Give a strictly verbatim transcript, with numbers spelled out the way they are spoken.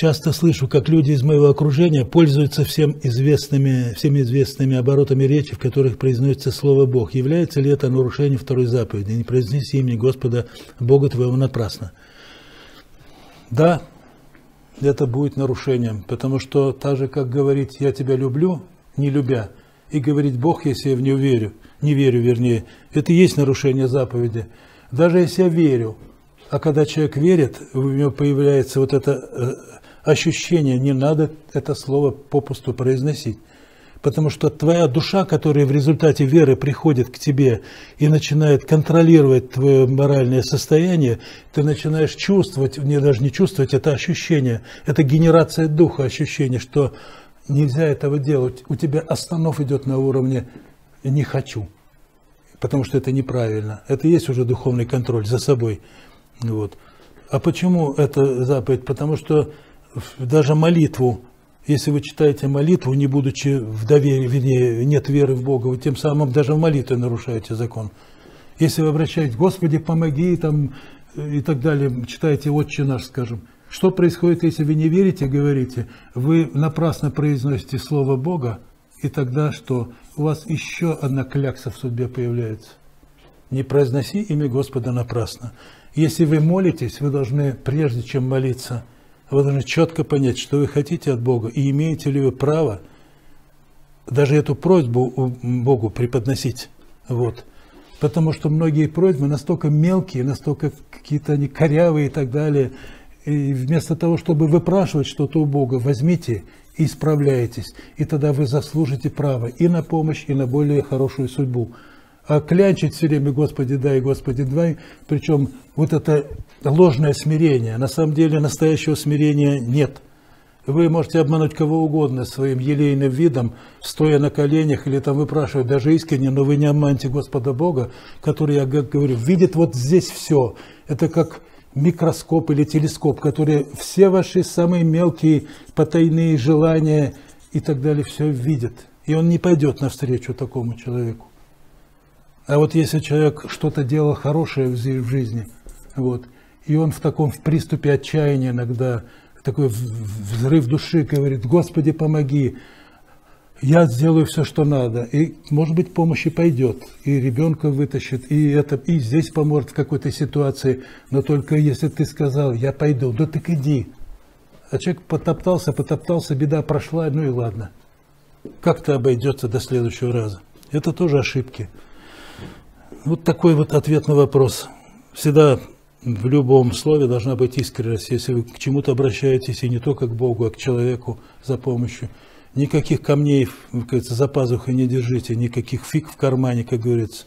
Часто слышу, как люди из моего окружения пользуются всем известными, всеми известными оборотами речи, в которых произносится слово «Бог». Является ли это нарушением второй заповеди? Не произнеси имени Господа Бога твоего напрасно. Да, это будет нарушением, потому что так же, как говорить «я тебя люблю», не любя, и говорить «Бог, если я в него верю», не верю, вернее, это и есть нарушение заповеди. Даже если я верю, а когда человек верит, у него появляется вот это ощущение, не надо это слово попусту произносить. Потому что твоя душа, которая в результате веры приходит к тебе и начинает контролировать твое моральное состояние, ты начинаешь чувствовать, не даже не чувствовать, это ощущение, это генерация духа, ощущение, что нельзя этого делать. У тебя останов идет на уровне «не хочу», потому что это неправильно. Это и есть уже духовный контроль за собой. Вот. А почему это заповедь? Потому что даже молитву, если вы читаете молитву, не будучи в доверии, нет веры в Бога, вы тем самым даже в молитве нарушаете закон. Если вы обращаетесь: «Господи, помоги», там, и так далее, читаете «Отче наш», скажем. Что происходит, если вы не верите, говорите? Вы напрасно произносите слово Бога, и тогда что? У вас еще одна клякса в судьбе появляется. Не произноси имя Господа напрасно. Если вы молитесь, вы должны, прежде чем молиться, вы должны четко понять, что вы хотите от Бога, и имеете ли вы право даже эту просьбу Богу преподносить. Вот. Потому что многие просьбы настолько мелкие, настолько какие-то они корявые и так далее. И вместо того, чтобы выпрашивать что-то у Бога, возьмите и исправляйтесь. И тогда вы заслужите право и на помощь, и на более хорошую судьбу. А клянчить все время «Господи, дай, Господи, дай», причем вот это ложное смирение, на самом деле настоящего смирения нет. Вы можете обмануть кого угодно своим елейным видом, стоя на коленях или там выпрашивая даже искренне, но вы не обманете Господа Бога, который, я говорю, видит вот здесь все. Это как микроскоп или телескоп, который все ваши самые мелкие потайные желания и так далее все видит. И он не пойдет навстречу такому человеку. А вот если человек что-то делал хорошее в жизни, вот, и он в таком в приступе отчаяния иногда, такой взрыв души, говорит: «Господи, помоги, я сделаю все, что надо». И, может быть, помощь и пойдет, и ребенка вытащит, и, это, и здесь поможет в какой-то ситуации. Но только если ты сказал: «Я пойду», да так иди. А человек потоптался, потоптался, беда прошла, ну и ладно. Как-то обойдется до следующего раза. Это тоже ошибки. Вот такой вот ответ на вопрос. Всегда в любом слове должна быть искренность, если вы к чему-то обращаетесь, и не только к Богу, а к человеку за помощью. Никаких камней, как говорится, за пазухой не держите, никаких фиг в кармане, как говорится.